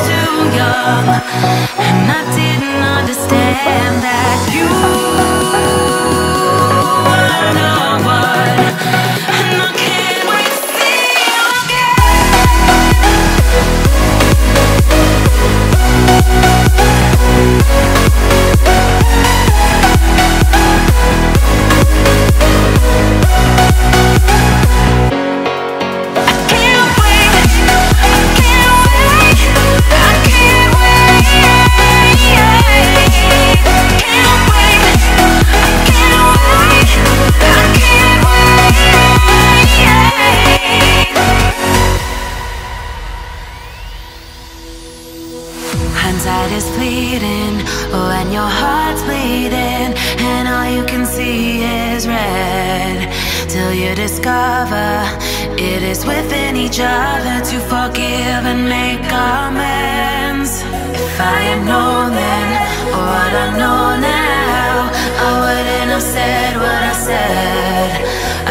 too young, and I didn't understand that you were no one, and I can't wait to see you again. I can't wait, I can't wait, I can't wait, I can't wait, I can't wait, I can't wait. Hindsight is fleeting when your heart's bleeding, and all you can see is red, till you discover it is within each other to forgive and make amends. If I had known then, or what I know now, I wouldn't have said what I said.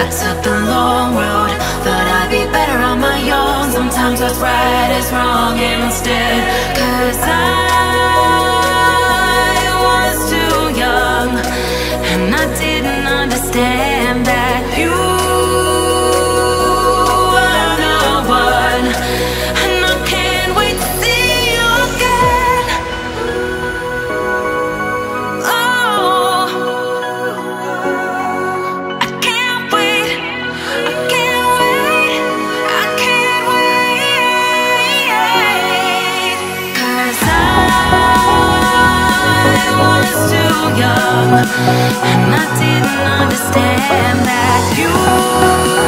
I took the long road, thought I'd be better on my own. Sometimes what's right is wrong instead, 'cause I was too young, and I didn't understand that you were the one, and I can't wait to see you again. Oh, I can't wait, I can't wait, I can't wait, 'cause I was too young, and I didn't understand that you